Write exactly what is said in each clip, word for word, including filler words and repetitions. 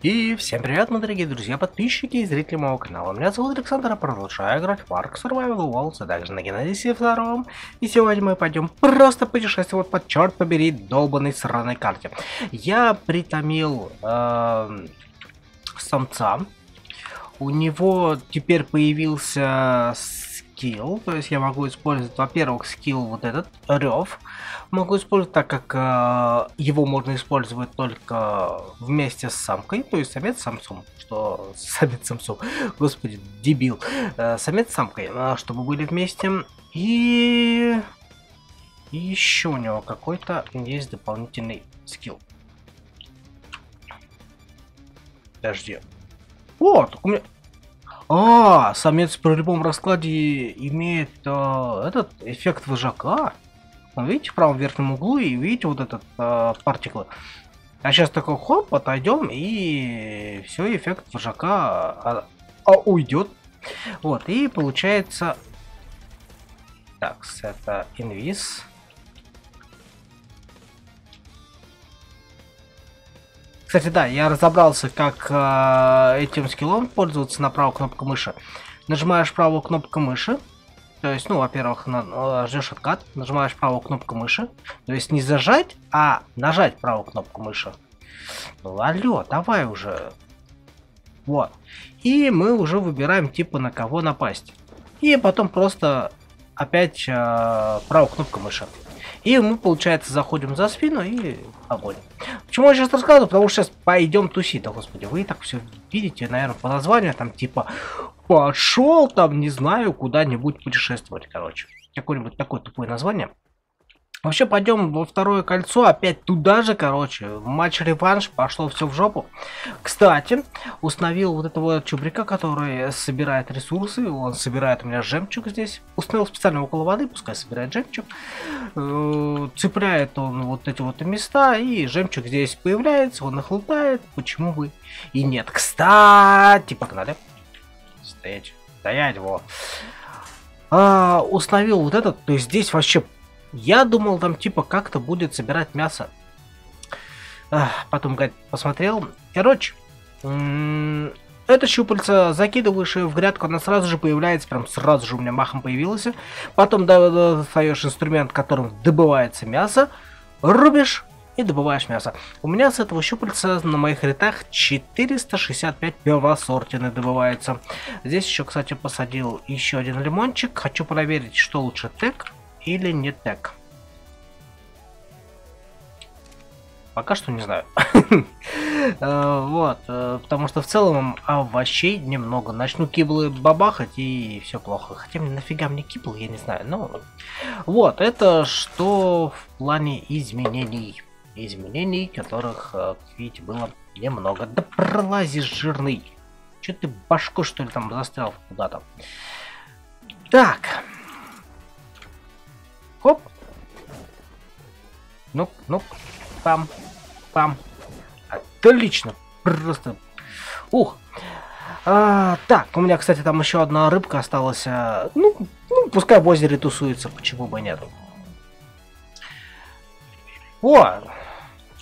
И всем привет, мои дорогие друзья, подписчики и зрители моего канала. Меня зовут Александр, а продолжаю играть в арк Survival Evolved, а также на Genesis два. И сегодня мы пойдем просто путешествовать по, черт побери, долбанной сраной карте. Я притомил э, самца. У него теперь появился скилл, то есть я могу использовать, во-первых, скилл вот этот, рев. Могу использовать, так как э, его можно использовать только вместе с самкой, то есть самец с самцом, что самец с самцом, господи, дебил, э, самец с самкой, чтобы были вместе. И... и еще у него какой-то есть дополнительный скилл. Подожди. Вот, у меня... А, самец при любом раскладе имеет а, этот эффект выжака. Вы видите в правом верхнем углу и видите вот этот а, партиклы. А сейчас такой хоп, отойдем и все, эффект выжака а, а, уйдет. Вот, и получается... Так, это инвиз. Кстати, да, я разобрался, как э, этим скиллом пользоваться на правую кнопку мыши. Нажимаешь правую кнопку мыши, то есть, ну, во-первых, на, э, ждешь откат, нажимаешь правую кнопку мыши, то есть не зажать, а нажать правую кнопку мыши. Ну, алло, давай уже. Вот. И мы уже выбираем, типа, на кого напасть. И потом просто опять э, правую кнопку мыши. И мы, получается, заходим за спину и огонь. Почему я сейчас рассказываю? Потому что сейчас пойдем тусить. Да, господи, вы и так все видите, наверное, по названию. Там типа пошел там, не знаю, куда-нибудь путешествовать, короче. Какое-нибудь такое тупое название. Вообще, пойдем во второе кольцо, опять туда же, короче. Матч-реванш, пошло все в жопу. Кстати, установил вот этого чубрика, который собирает ресурсы. Он собирает у меня жемчуг здесь. Установил специально около воды, пускай собирает жемчуг. Цепляет он вот эти вот места, и жемчуг здесь появляется, он их лутает. Почему бы и нет? Кстати, погнали. Стоять, стоять его. А, установил вот этот, то есть здесь вообще... Я думал, там типа как-то будет собирать мясо. Ах, потом, гад, посмотрел. Короче, это щупальца закидываешь ее в грядку, она сразу же появляется, прям сразу же у меня махом появилась. Потом достаешь инструмент, которым добывается мясо, рубишь и добываешь мясо. У меня с этого щупальца на моих ритах четыреста шестьдесят пять первосортины добывается. Здесь еще, кстати, посадил еще один лимончик. Хочу проверить, что лучше, тег или не так. Пока что не знаю. Вот. Потому что в целом овощей немного. Начну киблы бабахать, и все плохо. Хотя нафига мне киблы, я не знаю. Но вот. Это что в плане изменений. Изменений, которых, видите, было немного. Да пролази, жирный. Че ты башку, что ли, там застрял куда-то? Так. Хоп. Ну, ну, пам, пам. Отлично. Просто. Ух. А, так, у меня, кстати, там еще одна рыбка осталась. Ну, ну, пускай в озере тусуется, почему бы нет. О!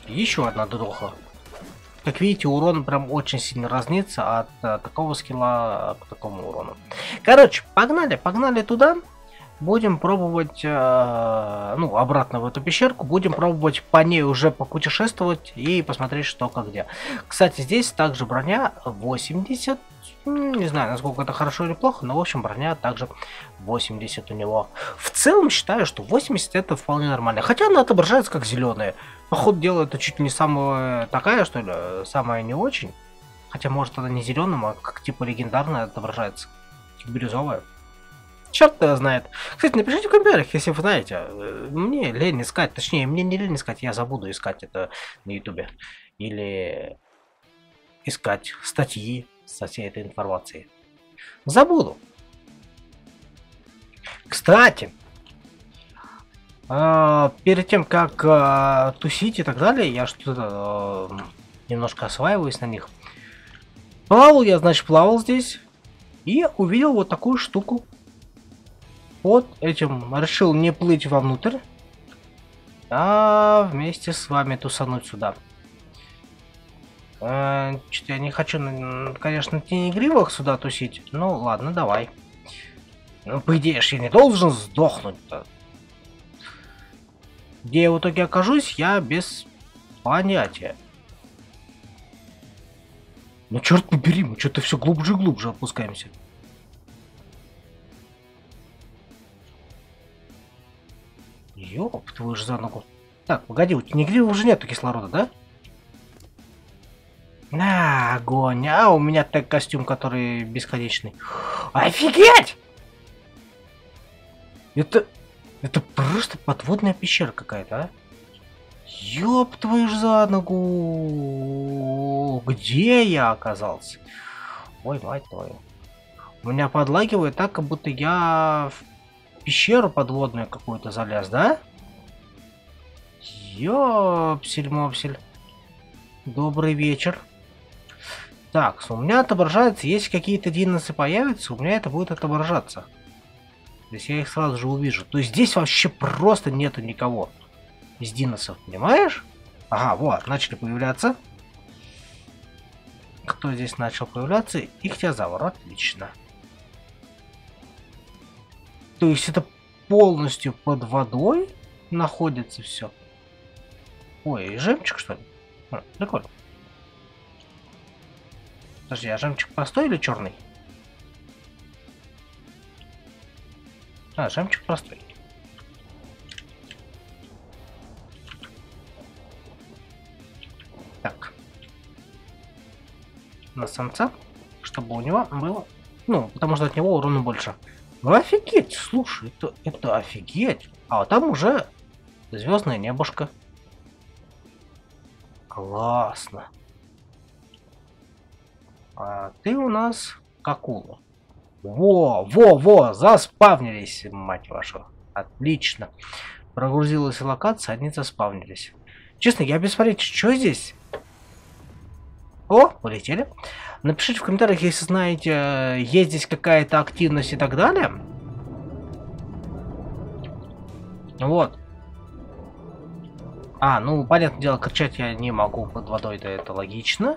Еще одна духа. Как видите, урон прям очень сильно разнится от, от такого скилла к такому урону. Короче, погнали, погнали туда. Будем пробовать, э, ну, обратно в эту пещерку, будем пробовать по ней уже попутешествовать и посмотреть, что как где. Кстати, здесь также броня восемьдесят, не знаю, насколько это хорошо или плохо, но, в общем, броня также восемьдесят у него. В целом, считаю, что восемьдесят это вполне нормально, хотя она отображается как зеленая. По ходу дела, это чуть ли не самая такая, что ли, самая не очень. Хотя, может, она не зеленым, а как типа легендарная отображается, бирюзовая. Черт знает. Кстати, напишите в комментариях, если вы знаете. Мне лень искать, точнее, мне не лень искать, я забуду искать это на ютубе. Или искать статьи со всей этой информацией. Забуду. Кстати, перед тем, как тусить и так далее, я что-то немножко осваиваюсь на них. Плавал я, значит, плавал здесь и увидел вот такую штуку. Вот этим решил не плыть вовнутрь, а вместе с вами тусануть сюда. Э, что-то я не хочу, конечно, тенегривых сюда тусить. Ну ладно, давай. Ну, по идее, я не должен сдохнуть-то. Где я в итоге окажусь, я без понятия. Ну черт побери, мы что-то все глубже и глубже опускаемся. Ёп, твою же за ногу. Так, погоди, у тенегривых уже нету кислорода, да? На, огонь. А у меня так костюм, который бесконечный. Офигеть! Это... это просто подводная пещера какая-то, а? Ёб твою ж за ногу! Где я оказался? Ой, мать твою. Меня подлагивает так, как будто я в пещеру подводную какую-то залез, да? Ёпсель-мопсель. Добрый вечер. Так, у меня отображается, если какие-то диносы появятся, у меня это будет отображаться. То есть я их сразу же увижу. То есть здесь вообще просто нету никого из диносов, понимаешь? Ага, вот, начали появляться. Кто здесь начал появляться? Ихтиозавр, отлично. То есть это полностью под водой находится все. Ой, жемчуг, что ли? Хм, прикольно. Подожди, а жемчуг простой или черный? А, жемчуг простой. Так. На самца, чтобы у него было... Ну, потому что от него урона больше. Ну, офигеть, слушай, это, это офигеть. А вот там уже звездная небушка. Классно. А ты у нас какула. Во, во, во, заспавнились, мать вашу. Отлично. Прогрузилась локация, они заспавнились. Честно, я без понятия, что здесь? О, полетели. Напишите в комментариях, если знаете, есть здесь какая-то активность и так далее. Вот. А, ну, понятное дело, кричать я не могу под водой, да это логично.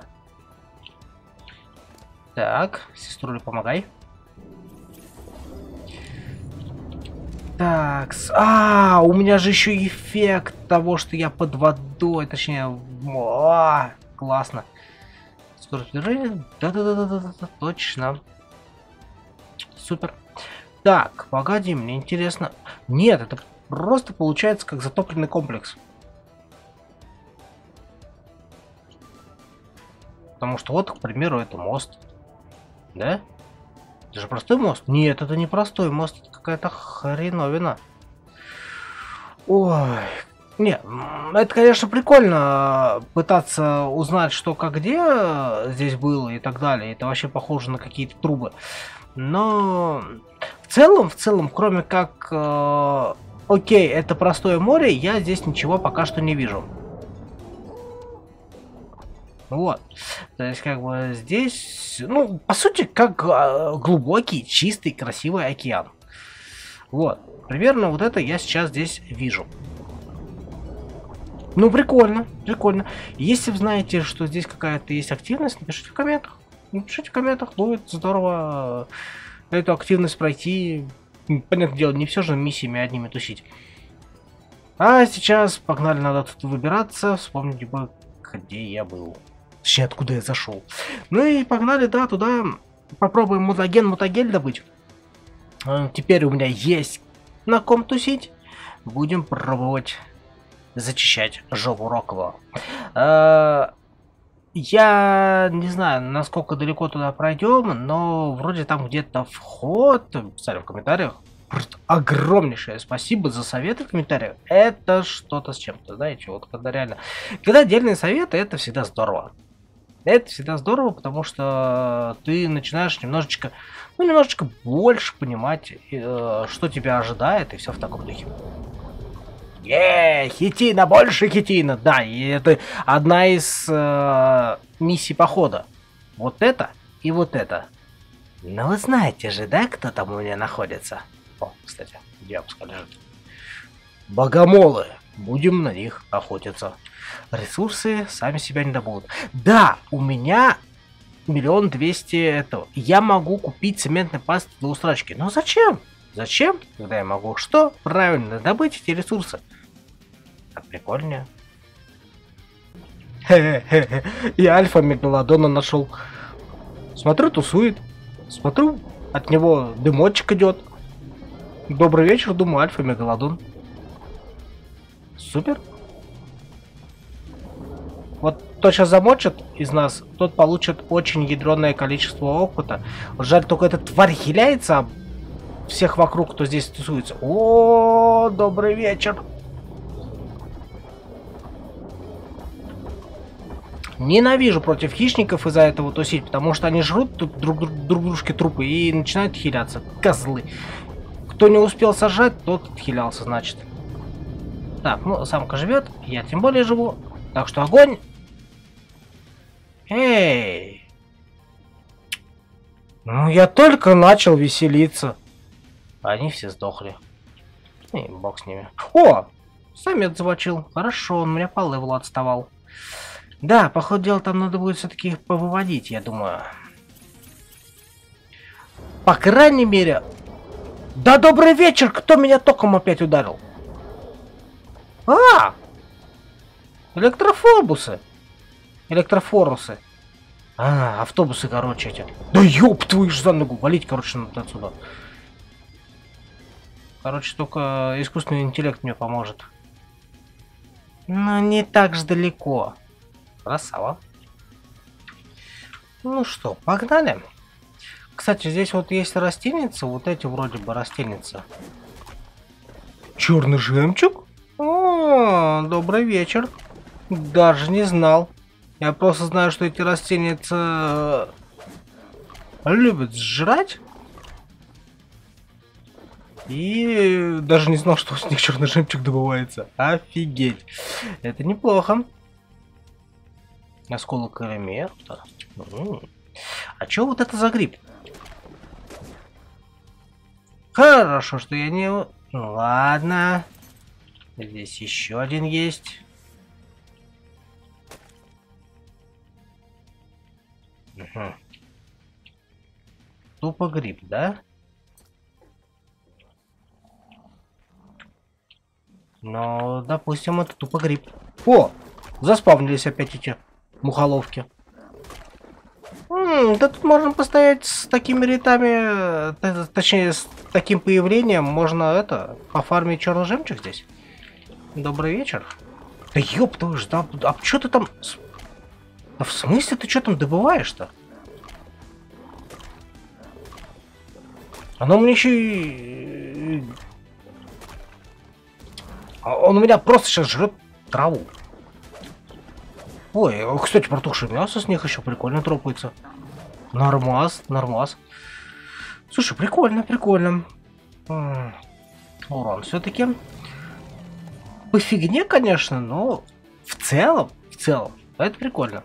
Так, сеструля, помогай. Так, а, у меня же еще эффект того, что я под водой, точнее, а, классно. Скорость движения, да-да-да-да-да, точно. Супер. Так, погоди, мне интересно. Нет, это просто получается как затопленный комплекс. Потому что вот, к примеру, это мост. Да? Это же простой мост? Нет, это не простой мост, это какая-то хреновина. Ой. Не, это, конечно, прикольно пытаться узнать, что как где здесь было и так далее. Это вообще похоже на какие-то трубы. Но в целом, в целом, кроме как... Э, окей, это простое море, я здесь ничего пока что не вижу. Вот. То есть, как бы здесь, ну, по сути, как э, глубокий, чистый, красивый океан. Вот. Примерно вот это я сейчас здесь вижу. Ну, прикольно, прикольно. Если вы знаете, что здесь какая-то есть активность, напишите в комментах. Напишите в комментах, будет здорово эту активность пройти. Понятное дело, не все же миссиями одними тусить. А сейчас погнали, надо тут выбираться, вспомнить бы, где я был. Точнее, откуда я зашел. Ну и погнали, да, туда. Попробуем мутаген, мутагель добыть. Теперь у меня есть на ком тусить. Будем пробовать зачищать жопу Роквелла. Я не знаю, насколько далеко туда пройдем, но вроде там где-то вход. Писали в комментариях. Просто огромнейшее спасибо за советы в комментариях. Это что-то с чем-то, знаете, вот когда реально... Когда отдельные советы, это всегда здорово. Это всегда здорово, потому что ты начинаешь немножечко, ну, немножечко больше понимать, э, что тебя ожидает, и все в таком духе. Еее, хитина, больше хитина! Да, и это одна из э, миссий похода. Вот это и вот это. Ну вы знаете же, да, кто там у меня находится? О, кстати, где обскалежит? Богомолы! Будем на них охотиться. Ресурсы сами себя не добудут. Да, у меня миллион двести этого. Я могу купить цементный паст для устрачки. Но зачем? Зачем? Когда я могу что? Правильно добыть эти ресурсы. Так прикольнее. Хе-хе-хе. И альфа мегалодона нашел. Смотрю, тусует. Смотрю, от него дымочек идет. Добрый вечер, думаю, альфа мегалодон. Супер. Вот кто сейчас замочит из нас, тот получит очень ядреное количество опыта. Жаль, только эта тварь хиляется всех вокруг, кто здесь тусуется. О, добрый вечер. Ненавижу против хищников из-за этого тусить, потому что они жрут друг, друг, друг дружке трупы и начинают хиляться. Козлы. Кто не успел сожрать, тот хилялся, значит. Так, ну, самка живет, я тем более живу. Так что огонь. Эй. Ну, я только начал веселиться. Они все сдохли. И бог с ними. О! Самец завочил. Хорошо, он у меня по левелу отставал. Да, по ходу дела там надо будет все-таки их повыводить, я думаю. По крайней мере... Да добрый вечер! Кто меня током опять ударил? А! Электрофобусы! Электрофорусы. А, автобусы, короче, эти. Да ёб твою ж за ногу! Валить, короче, надо отсюда. Короче, только искусственный интеллект мне поможет. Но не так же далеко. Красава. Ну что, погнали. Кстати, здесь вот есть растеница. Вот эти вроде бы растеница. Черный жемчуг? О, добрый вечер. Даже не знал. Я просто знаю, что эти растеница любят сжрать. И даже не знал, что с них черный жемчуг добывается. Офигеть. Это неплохо. Осколок элемента. А чё вот это за гриб? Хорошо, что я не... Ну, ладно. Здесь еще один есть. Угу. Тупо гриб, да? Ну, допустим, это тупо гриб. О! Заспавнились опять эти мухоловки. М-м, да тут можно постоять с такими ритами, точнее, с таким появлением можно это, пофармить черный жемчуг здесь. Добрый вечер. Да ёб твою ж, да, а чё ты там... Да в смысле ты чё там добываешь-то? Оно мне ещё и... Он у меня просто сейчас жрет траву. Ой, кстати, протухшее мясо с них еще прикольно тропается. Нормас, нормас. Слушай, прикольно, прикольно. М-м, урон все-таки. По фигне, конечно, но в целом, в целом, это прикольно.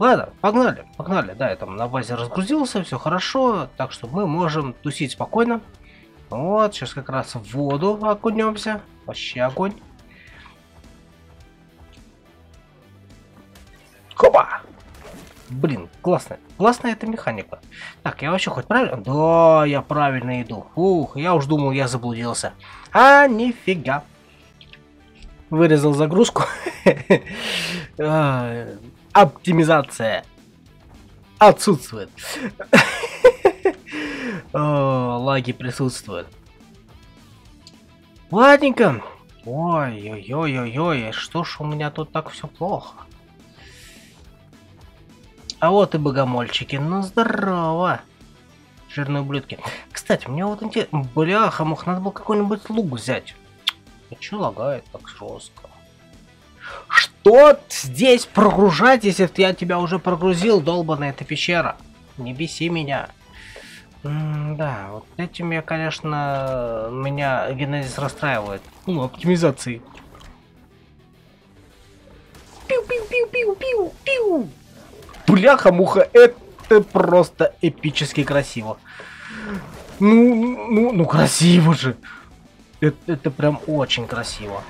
Ладно, погнали, погнали. Да, я там на базе разгрузился, все хорошо. Так что мы можем тусить спокойно. Вот, сейчас как раз в воду окунемся. Вообще огонь. Опа! Блин, классная. Классная эта механика. Так, я вообще хоть правильно? Да, я правильно иду. Ух, я уж думал, я заблудился. А, нифига. Вырезал загрузку. Оптимизация отсутствует. Лаги присутствуют. Ладненько. Ой-ой-ой-ой-ой, что ж у меня тут так все плохо? А вот и богомольчики. Ну, здорово. Жирные ублюдки. Кстати, мне вот интересно... Бляха, мух, надо было какой-нибудь лук взять. А чё лагает так жестко? Что здесь прогружать, если я тебя уже прогрузил, долбаная эта пещера? Не беси меня. М да, вот этим я, конечно... Меня Генезис расстраивает. Ну, оптимизации. Пиу-пиу-пиу-пиу-пиу-пиу. Бляха-муха, это просто эпически красиво. Ну, ну, ну красиво же. Это, это прям очень красиво.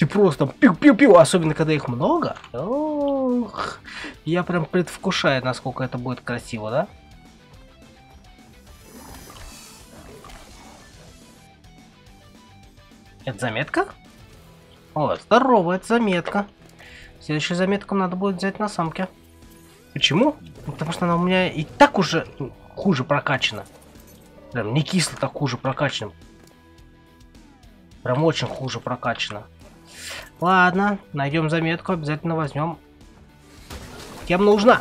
Ты просто пиу-пиу-пиу, особенно когда их много. Ох, я прям предвкушаю, насколько это будет красиво, да? Это заметка? О, здорово, это заметка. Следующую заметку надо будет взять на самке. Почему? Потому что она у меня и так уже хуже прокачана. Прям не кисло, так хуже прокачана. Прям очень хуже прокачана. Ладно, найдем заметку, обязательно возьмем. Кем нужна?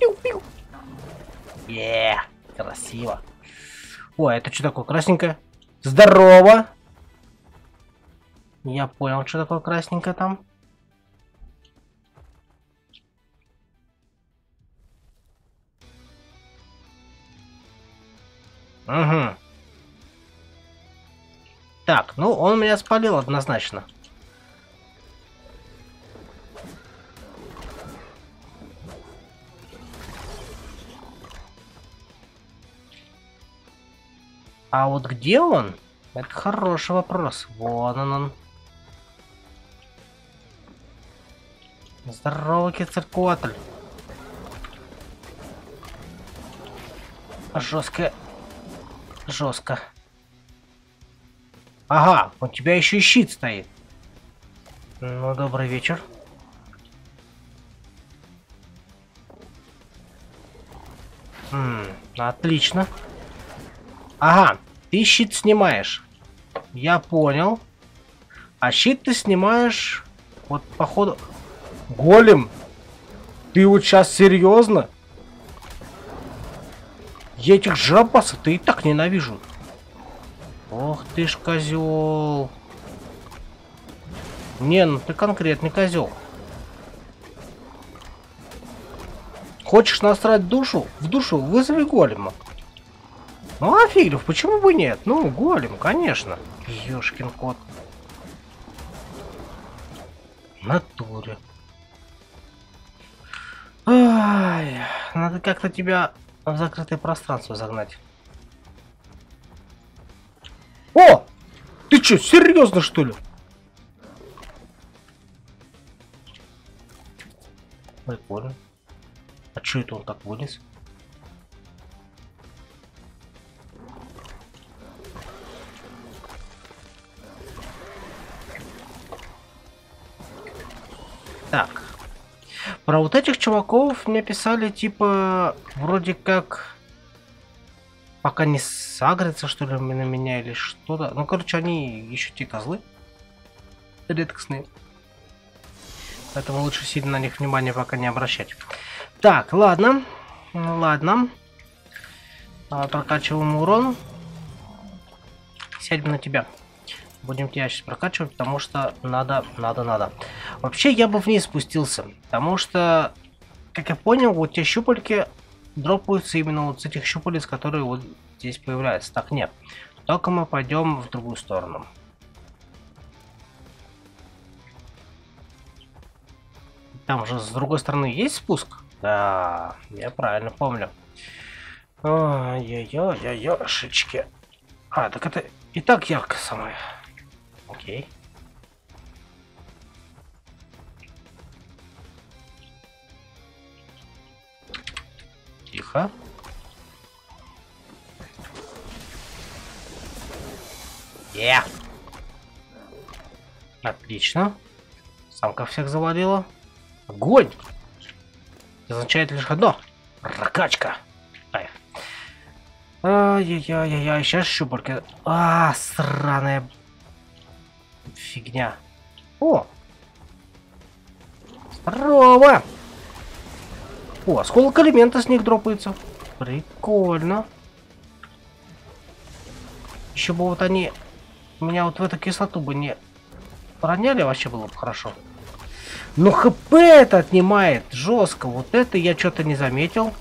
Пиу-пиу. Еее, красиво. Ой, это что такое красненькое? Здорово! Я понял, что такое красненькое там. Угу. Так, ну он меня спалил однозначно. А вот где он? Это хороший вопрос. Вон он он. Здорово, кицеркуатль. Жестко. Жестко. Ага, у тебя еще и щит стоит. Ну, добрый вечер. М-м, отлично. Ага, ты щит снимаешь. Я понял. А щит ты снимаешь. Вот, походу. Голем! Ты вот сейчас серьезно? Я этих жабасов-то и так ненавижу. Ох ты ж козел. Не, ну ты конкретный козел. Хочешь насрать душу? В душу вызови голема. Ну, а фиглев, почему бы нет? Ну, голем, конечно. Ёшкин кот. В натуре. Ай, надо как-то тебя в закрытое пространство загнать. О! Ты чё, серьезно, что ли? Прикольно. А чё это он так вылез? Так, про вот этих чуваков мне писали, типа, вроде как, пока не сагрятся, что ли, на меня или что-то. Ну, короче, они еще те козлы редкостные. Поэтому лучше сильно на них внимание пока не обращать. Так, ладно, ладно. А, прокачиваем урон. Сядем на тебя. Будем тебя сейчас прокачивать, потому что надо, надо, надо. Вообще, я бы вниз спустился, потому что, как я понял, вот те щупальки дропаются именно вот с этих щупалец, которые вот здесь появляются. Так, нет. Только мы пойдем в другую сторону. Там уже с другой стороны есть спуск? Да, я правильно помню. Ой-ой-ой-ой-ой-шечки. А, так это и так ярко самое. Окей. Тихо. Е! Yeah. Отлично. Самка всех завалила. Огонь! Означает лишь одно. Прокачка. Ай. Ай-яй-яй-яй-яй. Сейчас щупальки. А, сраная фигня. О! Здорово! О, осколок элемента с них дропается. Прикольно. Еще бы вот они меня вот в эту кислоту бы не проняли, вообще было бы хорошо. Но хп это отнимает жестко. Вот это я что-то не заметил.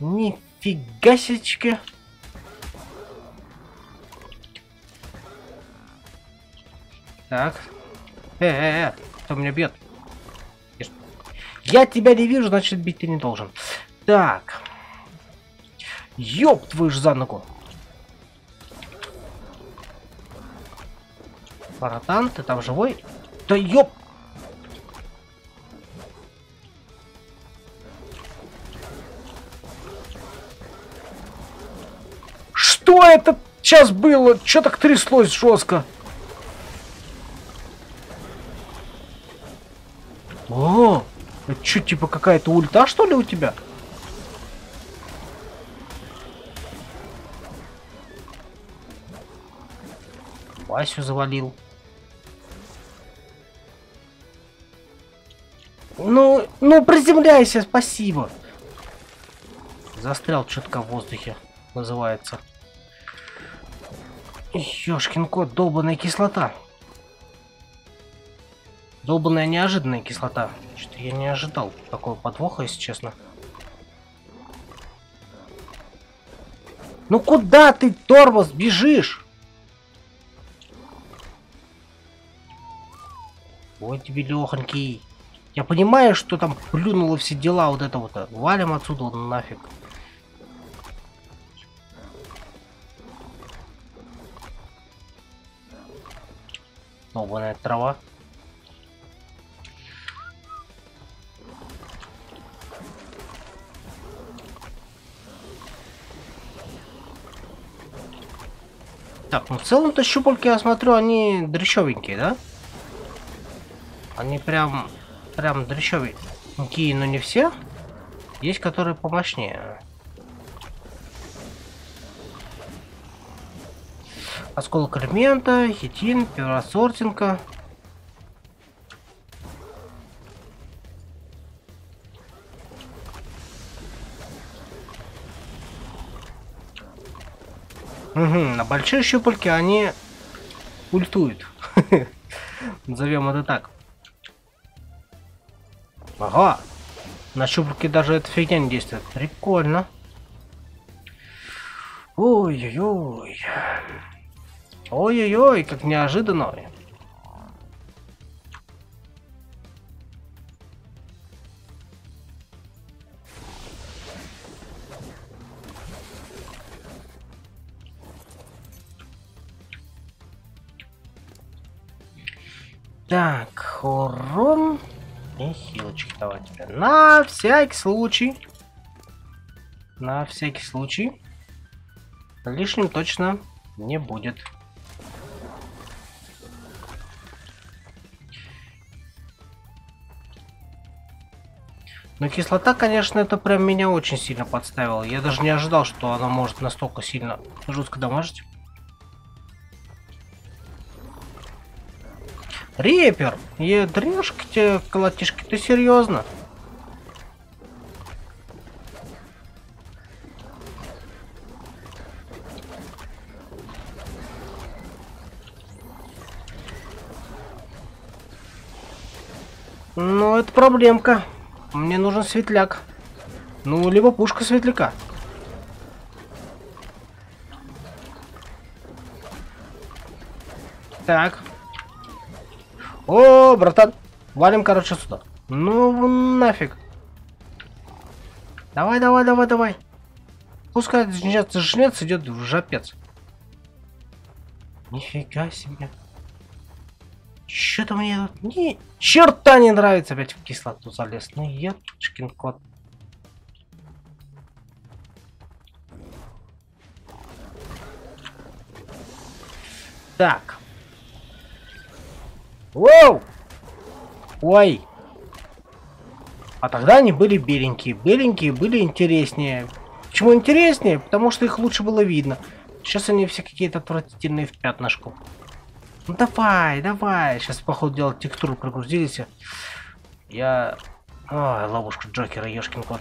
Нифигасечки. Так. Э-э-э, кто меня бьет? Я тебя не вижу, значит бить ты не должен. Так. Ёб твою ж за ногу. Фаратан, ты там живой? Да ёп! Что это сейчас было? Чё так тряслось жестко? О, это чё, типа какая-то ульта, что ли, у тебя? Васю завалил. Ну, ну приземляйся, спасибо. Застрял чутка в воздухе, называется. Ёшкин кот, долбаная кислота. Долбаная неожиданная кислота. Что-то я не ожидал такого подвоха, если честно. Ну куда ты, тормоз, бежишь? Вот тебе лёхонький. Я понимаю, что там плюнуло все дела вот это вот. Валим отсюда нафиг. Новая трава. Так, ну в целом-то щупальки, я смотрю, они дрещевенькие, да? Они прям, прям дрещевенькие, но не все. Есть, которые помощнее. Осколок элемента, хитин, переассортинка. Угу, на большие щупальки они ультуют. Назовем это так. Ага, на щупальке даже эта фигня не действует. Прикольно. Ой-ой-ой. Ой-ой-ой, как неожиданно. Так, урон. И хилочки давай теперь. На всякий случай. На всякий случай. Лишним точно не будет. Но кислота, конечно, это прям меня очень сильно подставила. Я даже не ожидал, что она может настолько сильно жестко дамажить. Репер, ядрешки те, колотишки, ты серьезно? Ну, это проблемка. Мне нужен светляк. Ну, либо пушка светляка. Так. О, братан, валим, короче, сюда. Ну нафиг. Давай, давай, давай, давай. Пускай жнец идет в жопец. Нифига себе. Что-то мне тут ни черта не нравится, опять в кислоту залез. Ну ёшкин кот. Так. Воу! Ой! А тогда они были беленькие. Беленькие были интереснее. Почему интереснее? Потому что их лучше было видно. Сейчас они все какие-то отвратительные в пятнышку. Ну давай, давай. Сейчас, походу, делать текстуру прогрузились. Я... Ой, ловушку Джокера, ёшкин кот.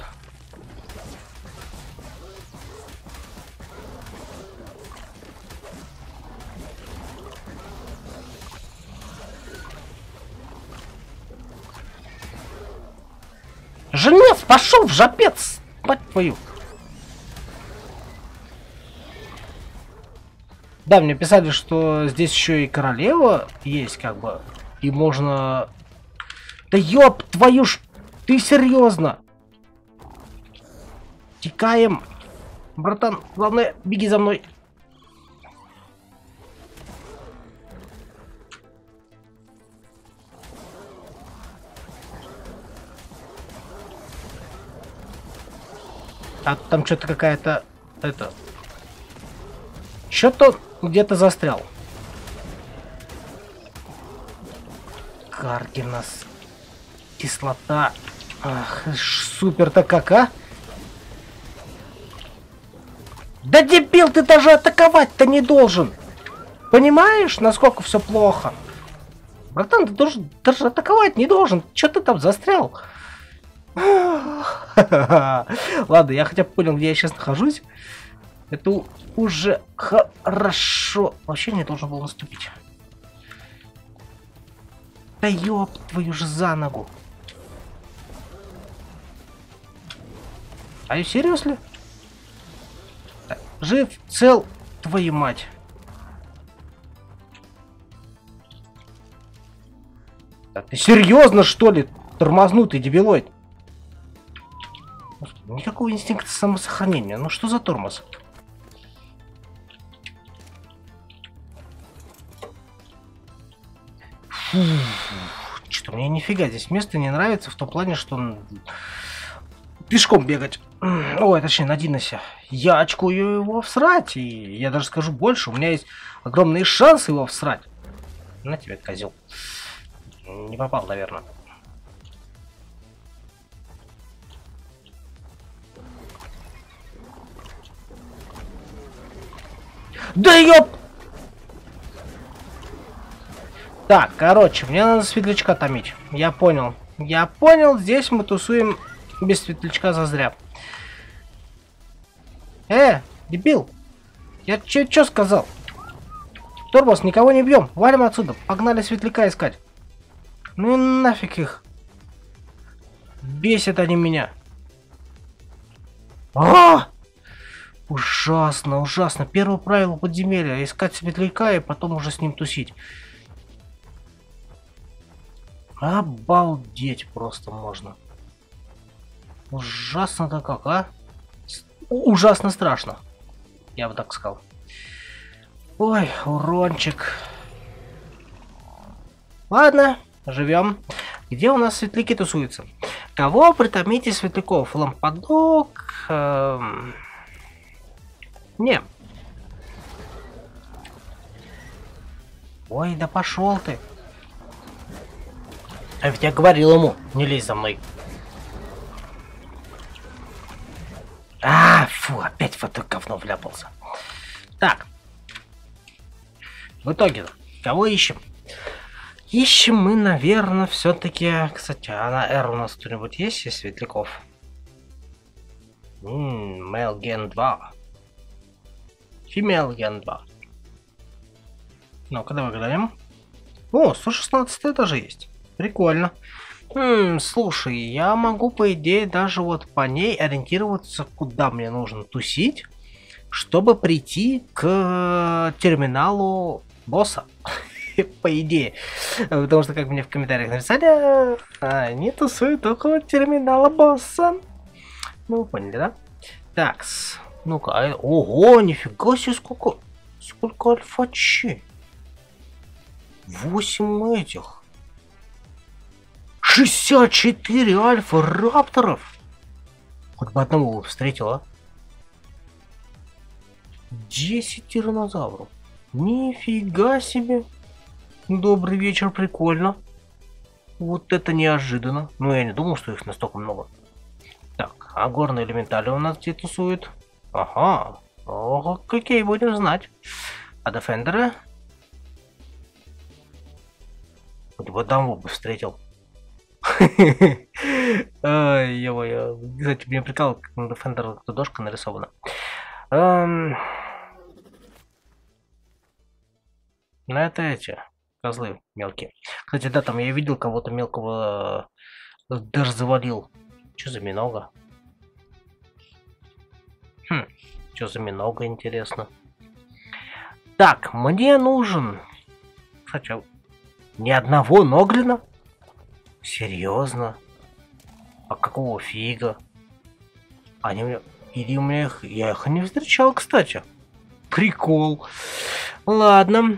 Женец, пошел в жопец! Мать твою! Да, мне писали, что здесь еще и королева есть, как бы. И можно... Да ёб твою ж... Ты серьезно? Текаем. Братан, главное, беги за мной. А там что-то какая-то... Это... Что-то где-то застрял. Карки у нас. Кислота. Ах, супер-то как, а? Да дебил, ты даже атаковать-то не должен. Понимаешь, насколько все плохо? Братан, ты должен, даже атаковать не должен. Че ты там застрял? Ладно, я хотя бы понял, где я сейчас нахожусь. Это уже хорошо. Вообще не должен был наступить. Да ёб твою же за ногу. А и серьезно? Жив, цел, твою мать. Да ты серьезно, что ли, тормознутый дебилоид? Никакого инстинкта самосохранения. Ну что за тормоз? Что-то мне нифига здесь место не нравится в том плане, что пешком бегать. Ой, точнее, на Диносе. Я очкую его всрать. И я даже скажу больше. У меня есть огромные шансы его всрать. На тебя, козел. Не попал, наверное. Да ёп! Так, короче, мне надо светлячка томить. Я понял. Я понял, здесь мы тусуем без светлячка зазря. Э, дебил! Я чё, чё сказал? Торбос, никого не бьем. Валим отсюда. Погнали светляка искать. Ну и нафиг их. Бесят они меня. А-а-а! Ужасно, ужасно. Первое правило подземелья. Искать светляка и потом уже с ним тусить. Обалдеть просто можно. Ужасно-то как, а? Ужасно страшно. Я бы так сказал. Ой, урончик. Ладно, живем. Где у нас светляки тусуются? Кого притомите светляков? Лампадок? Эм... Не. Ой, да пошел ты. А ведь я говорил ему, не лезь за мной. А, фу, опять в это говно вляпался. Так. В итоге, кого ищем? Ищем мы, наверное, все-таки... Кстати, а на R у нас кто-нибудь есть из светляков? Ммм, Male Gen два. Female Gen два. Ну-ка, давай гадаем. О, сто шестнадцать этажа есть. Прикольно. М-м, слушай, я могу, по идее, даже вот по ней ориентироваться, куда мне нужно тусить, чтобы прийти к терминалу босса. По идее. Потому что, как мне в комментариях написали, они тусуют около терминала босса. Ну, вы поняли, да? Такс. Ну-ка, ого, нифига себе, сколько, сколько альфа-чи. восемь этих. шестьдесят четыре альфа-рапторов. Хоть бы одного встретила. десять тиранозавров. Нифига себе. Добрый вечер, прикольно. Вот это неожиданно. Ну, я не думал, что их настолько много. Так, а горные элементали у нас где тусуют? Ага, о, какие будем знать. А дефендеры? Хоть бы одного бы встретил. Ой, ё-моё. Кстати, мне прикал, как на дефендер дошка нарисована. Ну это эти, козлы мелкие. Кстати, да, там я видел кого-то мелкого, даже завалил. Чё за минога? Хм, что за минога, интересно. Так, мне нужен... Кстати, ни одного ноглина? Серьезно? А какого фига? Они у меня... Или у меня их... Я их не встречал, кстати. Прикол. Ладно.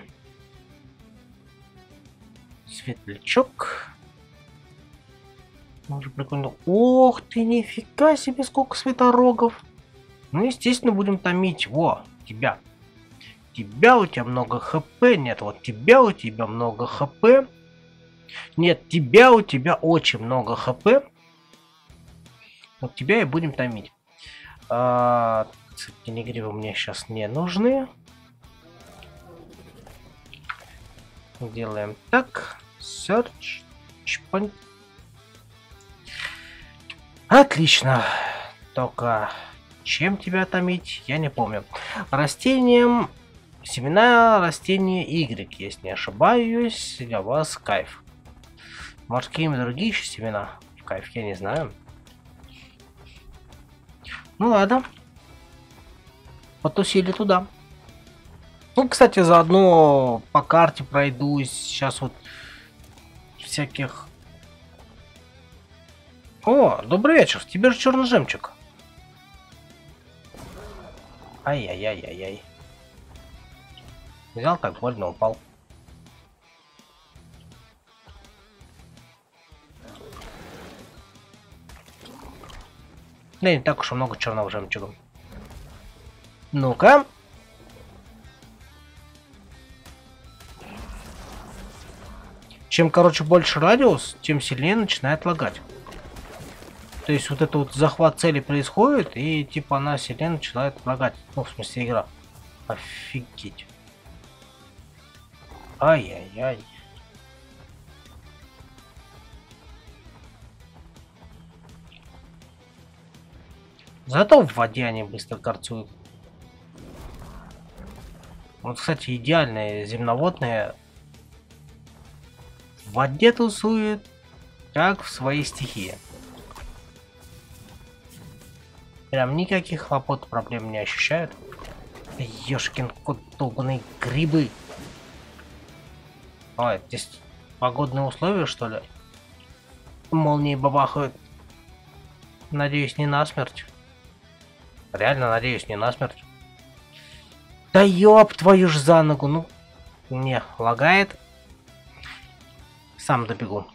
Светлячок. Может, прикольно. Ох ты, нифига себе, сколько светорогов. Ну, естественно, будем томить. Во, тебя. Тебя, у тебя много хп. Нет, вот тебя, у тебя много хп. Нет, тебя, у тебя очень много хп. Вот тебя и будем томить. А, кенигривы мне сейчас не нужны. Делаем так. Search. Чпань. Отлично. Только чем тебя томить, я не помню. Растением. Семена растения Y, если не ошибаюсь, для вас кайф. Может, какие-нибудь другие еще семена в кайф, я не знаю. Ну ладно. Потусили туда. Ну, кстати, заодно по карте пройдусь. Сейчас вот всяких... О, добрый вечер. Тебе же черный жемчуг. Ай-яй-яй-яй-яй. Взял так, больно упал. Да не так уж и много черного жемчуга. Ну-ка. Чем, короче, больше радиус, тем сильнее начинает лагать. То есть вот это вот захват цели происходит, и типа она сильнее начинает лагать. Ну, в смысле, игра. Офигеть. Ай-яй-яй. Зато в воде они быстро корцуют. Вот, кстати, идеальные земноводные. В воде тусуют, как в своей стихии. Прям никаких хлопот, проблем не ощущают. Ёшкин кот, долбаные грибы. Ой, здесь погодные условия, что ли? Молнии бабахают. Надеюсь, не насмерть. Реально, надеюсь, не насмерть. Да ёб твою ж за ногу, ну. Не, лагает. Сам добегу.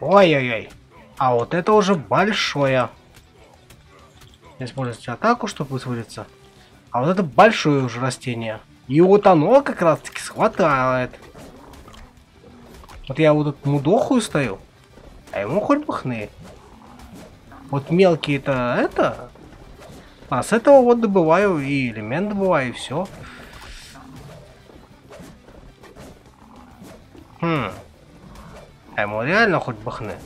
Ой-ой-ой. А вот это уже большое. Используйте атаку, чтобы вызволиться. А вот это большое уже растение. И вот оно как раз таки схватает. Вот я вот тут мудохую стою, а ему хоть бахны. Вот мелкие-то это. А с этого вот добываю и элемент добываю, и все. Хм. А ему реально хоть бахны.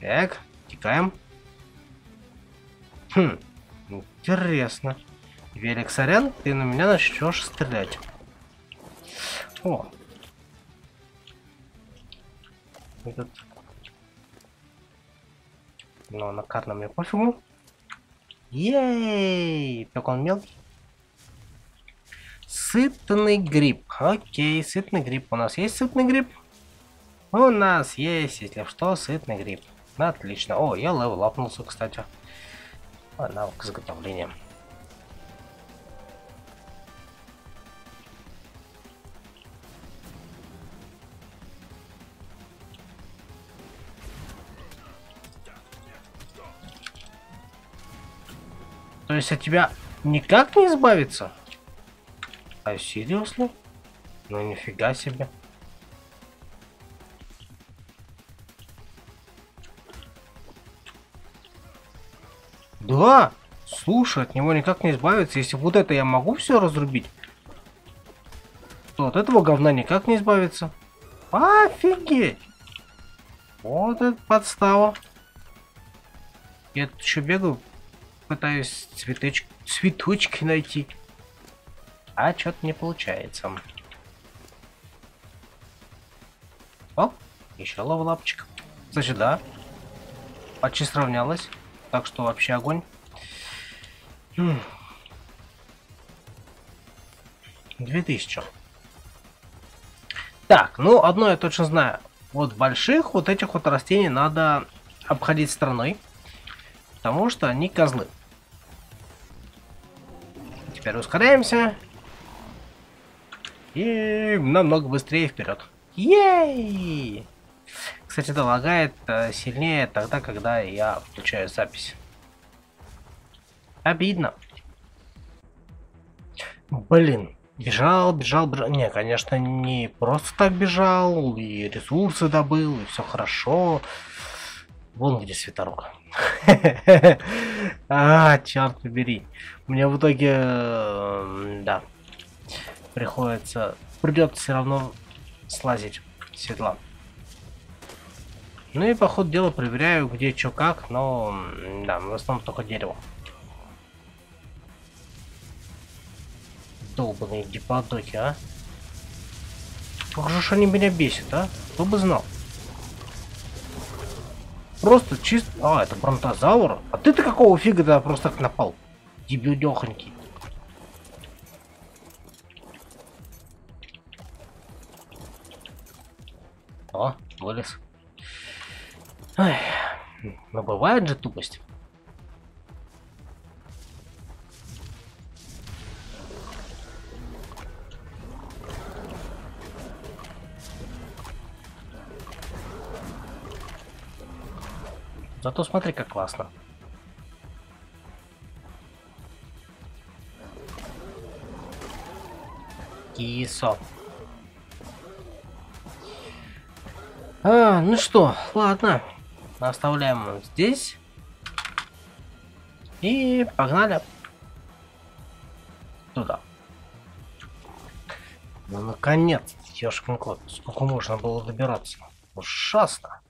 Так, текаем. Хм. Интересно. Велик, сорян, ты на меня начнешь стрелять. О. Этот. Но на карте мне пофигу. Ей, так он мелкий. Сытный гриб. Окей, сытный гриб. У нас есть сытный гриб? У нас есть, если что, сытный гриб. Отлично. О, я левелапнулся, кстати. А, навык изготовления. То есть от тебя никак не избавиться? А серьезно? Ну нифига себе. Да, слушай, от него никак не избавиться. Если вот это я могу все разрубить, то от этого говна никак не избавиться. Офигеть! Вот это подстава. Я тут еще бегаю. Пытаюсь цветоч... цветочки найти. А что-то не получается. О, еще лавлапчик. Кстати, да. Почти сравнялось. Так что вообще огонь. две тысячи. Так, ну одно я точно знаю. Вот больших вот этих вот растений надо обходить стороной. Потому что они козлы. Теперь ускоряемся. И намного быстрее вперед. Ей! Кстати, да, лагает сильнее тогда, когда я включаю запись. Обидно. Блин, бежал, бежал, бежал. Не, конечно, не просто так бежал, и ресурсы добыл, и все хорошо. Вон где светорога. А, черт побери. Мне в итоге, да, приходится, придется все равно слазить седла. Ну и по ходу дела проверяю, где что как, но, да, в основном только дерево. Долбаные диподоки, а? Как же они меня бесят, а? Кто бы знал. Просто чисто... А, это бронтозавр? А ты-то какого фига да просто так напал? Дебилдёхонький. О, вылез. Ой, но бывает же тупость. Зато смотри, как классно. Кисо. А, ну что, ладно. Оставляем здесь. И погнали. Туда. Ну, наконец, ёшкин кот. Сколько можно было добираться? Ужасно.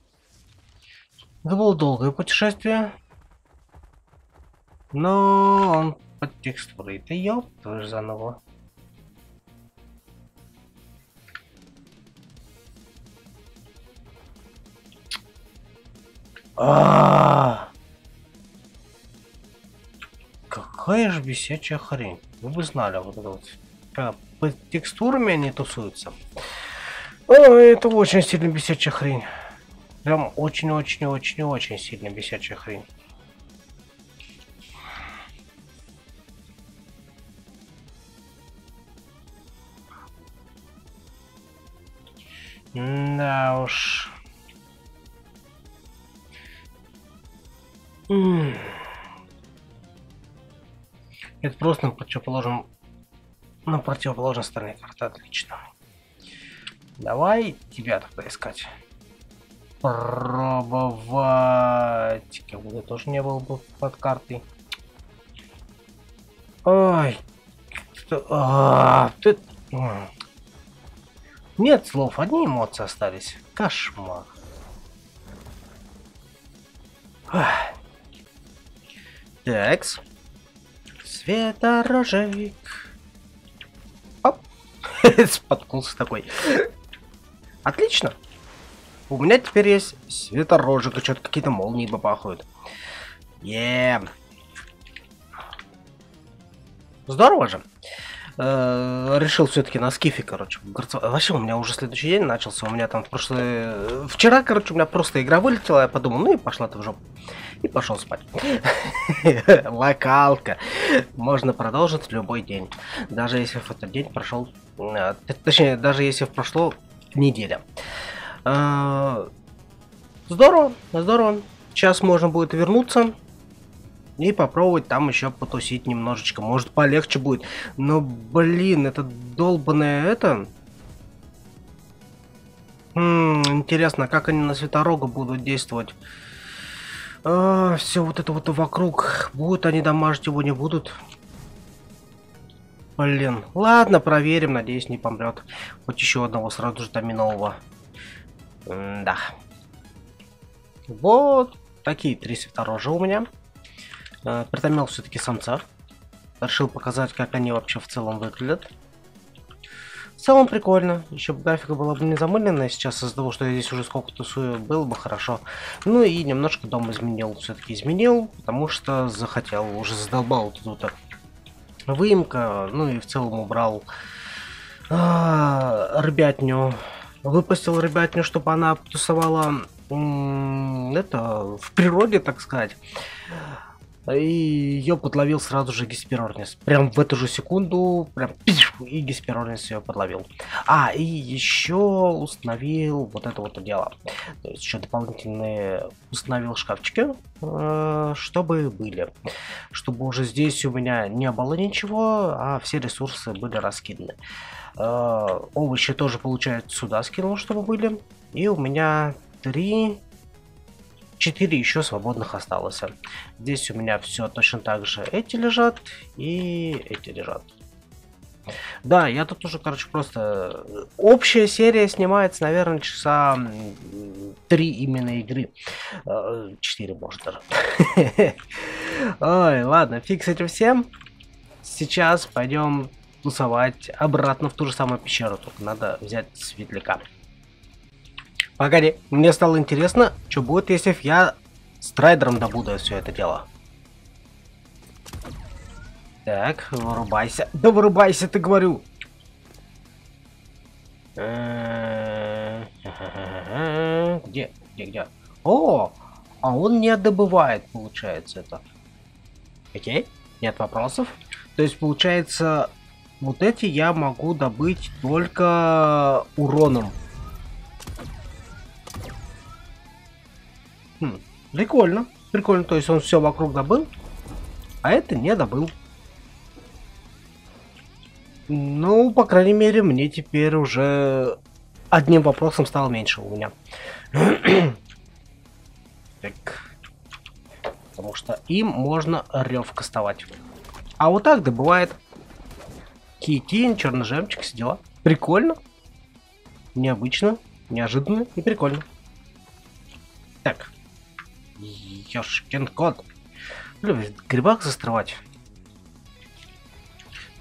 Это было долгое путешествие, но он под текстурой. Да ёп, тоже заново. А-а-а! Какая же бесячая хрень. Вы бы знали, вот это вот. Под текстурами они тусуются. Ой, это очень сильно бесячая хрень. Прям очень-очень-очень-очень сильно бесячая хрень. Да уж. Это просто на противоположном, на противоположной стороне карты. Отлично. Давай тебя тогда искать. Пробовать. Как будто тоже не был бы под картой. Ой. А, ты... Нет слов, одни эмоции остались. Кошмар. Такс. Светорожевик. Оп. Споткнулся такой. Отлично. У меня теперь есть светорожек, и что-то какие-то молнии бабахают. Еее. Yeah. Здорово же. Э-э- решил все-таки на скифе, короче. Вообще, у меня уже следующий день начался. У меня там в прошлое... Вчера, короче, у меня просто игра вылетела. Я подумал, ну и пошла ты в жопу. И пошел спать. Локалка. Можно продолжить любой день. Даже если в этот день прошел... Точнее, даже если в прошло неделя. Здорово, здорово. Сейчас можно будет вернуться и попробовать там еще потусить немножечко. Может, полегче будет. Но, блин, это долбаное это. М-м, интересно, как они на светорогу будут действовать. А, все вот это вот вокруг. Будут они дамажить его, не будут. Блин. Ладно, проверим. Надеюсь, не помрет. Хоть еще одного сразу же доминового. Да. Вот такие три светорожа у меня. Э, притомил все-таки самца. Решил показать, как они вообще в целом выглядят. В целом прикольно. Еще бы графика была бы не замыленная сейчас из-за того, что я здесь уже сколько тусую, было бы хорошо. Ну и немножко дом изменил. Все-таки изменил, потому что захотел. Уже задолбал тут выемка. Ну и в целом убрал э, ребятню. Выпустил ребятню, чтобы она тусовала это в природе, так сказать. И ее подловил сразу же Гесперорнис. Прям в эту же секунду, прям пиш, и Гесперорнис ее подловил. А, и еще установил вот это вот дело. То есть еще дополнительные установил шкафчики, чтобы были. Чтобы уже здесь у меня не было ничего, а все ресурсы были раскиданы. Овощи тоже, получается, сюда скинул, чтобы были. И у меня три... четыре еще свободных осталось. Здесь у меня все точно так же. Эти лежат и эти лежат. Да, я тут уже, короче, просто... Общая серия снимается, наверное, часа три именно игры. четыре, может, даже. Ой, ладно, фиг с этим всем. Сейчас пойдем тусовать обратно в ту же самую пещеру. Только надо взять светляка. Погоди, мне стало интересно, что будет, если я страйдером добуду все это дело. Так, вырубайся. Да вырубайся, ты говорю. Где? Где, где? О, а он не добывает, получается, это. Окей, нет вопросов. То есть, получается, вот эти я могу добыть только уроном. Хм, прикольно, прикольно, то есть он все вокруг добыл, а это не добыл. Ну, по крайней мере, мне теперь уже одним вопросом стало меньше у меня. Так. Потому что им можно рев кастовать. А вот так добывает хитин, черный жемчуг, все дела. Прикольно, необычно, неожиданно и прикольно. Так. Ёшкин кот. Любит грибак застревать.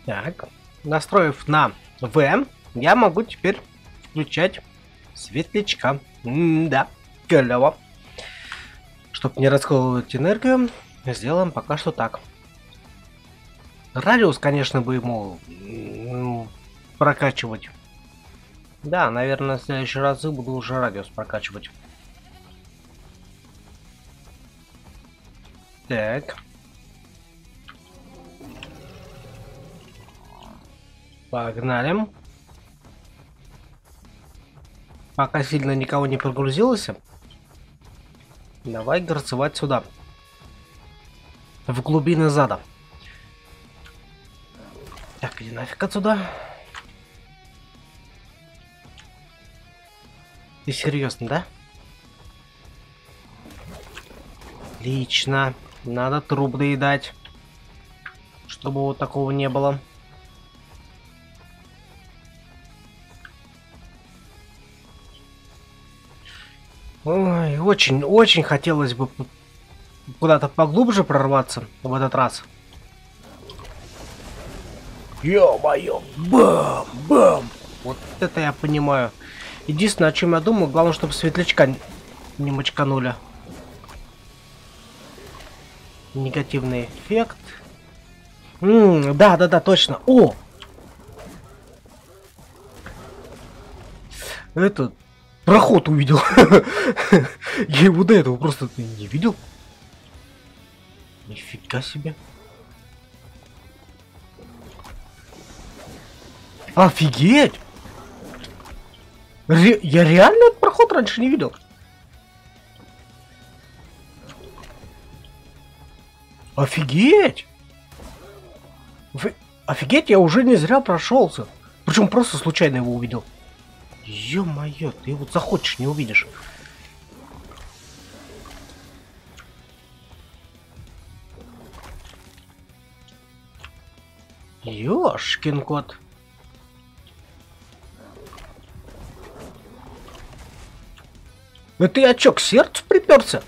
Так. Настроив на В, я могу теперь включать светлячка. М да, клево. Чтобы не расколывать энергию, сделаем пока что так. Радиус, конечно, бы ему прокачивать. Да, наверное, в следующий раз буду уже радиус прокачивать. Так. Погнали. Пока сильно никого не прогрузилось. Давай горцевать сюда. В глубины зада. Так, иди нафиг отсюда. Ты серьезно, да? Отлично. Надо труп доедать, чтобы вот такого не было. Ой, очень, очень хотелось бы куда-то поглубже прорваться в этот раз. Ё-моё, бам, бам. Вот это я понимаю. Единственное, о чем я думаю, главное, чтобы светлячка не мочканули. Негативный эффект. М-м, да, да, да, точно. О! Этот проход увидел. Я его до этого просто не видел. Нифига себе. Офигеть! Ре- я реально этот проход раньше не видел. Офигеть! Офигеть, я уже не зря прошелся. Причем просто случайно его увидел. Ё-моё, ты его захочешь, не увидишь. Ёшкин кот. Ну ты, а чё, к сердцу приперся?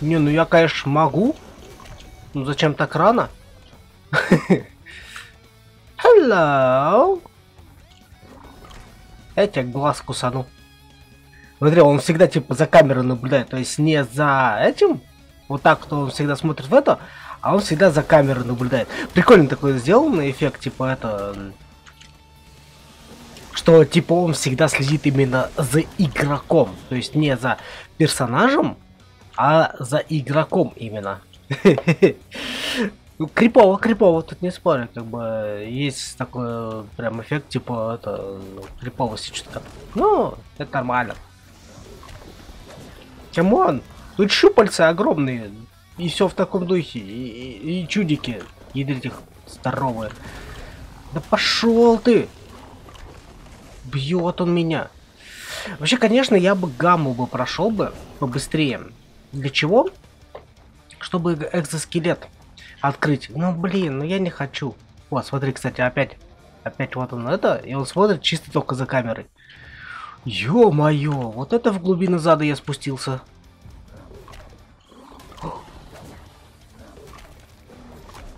Не, ну я, конечно, могу. Ну зачем так рано? Hello. Я тебя глаз кусану. Смотри, он всегда типа за камерой наблюдает. То есть не за этим. Вот так, кто он всегда смотрит в это. А он всегда за камерой наблюдает. Прикольно такой сделанный эффект. Типа это... Что типа он всегда следит именно за игроком. То есть не за персонажем, а за игроком именно. Крипово, крипово, тут не спорю, как бы есть такой прям эффект, типа это криповости что-то. Ну, это нормально. Камон, тут щупальца огромные, и все в таком духе, и, и, и чудики, ядрить их здоровые. Да пошел ты! Бьет он меня. Вообще, конечно, я бы гамму бы прошел бы побыстрее. Для чего? Чтобы экзоскелет открыть. Ну блин, ну я не хочу. Вот, смотри, кстати, опять. Опять вот он это, и он смотрит чисто только за камерой. Ё-моё, вот это в глубину зада я спустился.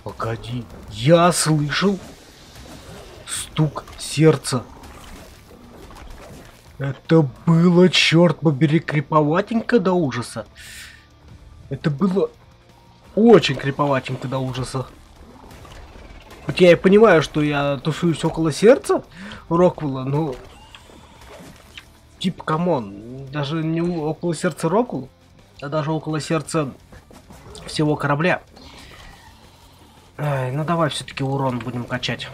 Погоди, я слышал стук сердца. Это было, черт побери, криповатенько до ужаса. Это было очень криповатенько до ужаса. Хоть я и понимаю, что я тусуюсь около сердца Роквелла, но... Тип, камон, даже не около сердца Роквелла, а даже около сердца всего корабля. Ай, ну давай все-таки урон будем качать.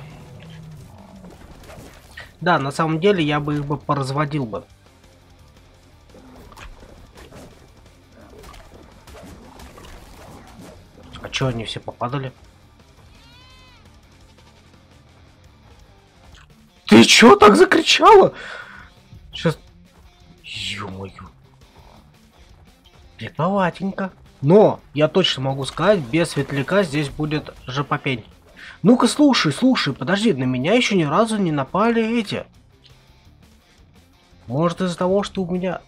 Да, на самом деле я бы их бы поразводил бы. А чё они все попадали? Ты чё так закричала? Сейчас... Ё-моё. Приповатенько. Но я точно могу сказать, без светляка здесь будет жопопень. Ну-ка, слушай, слушай, подожди, на меня еще ни разу не напали эти. Может, из-за того, что у меня...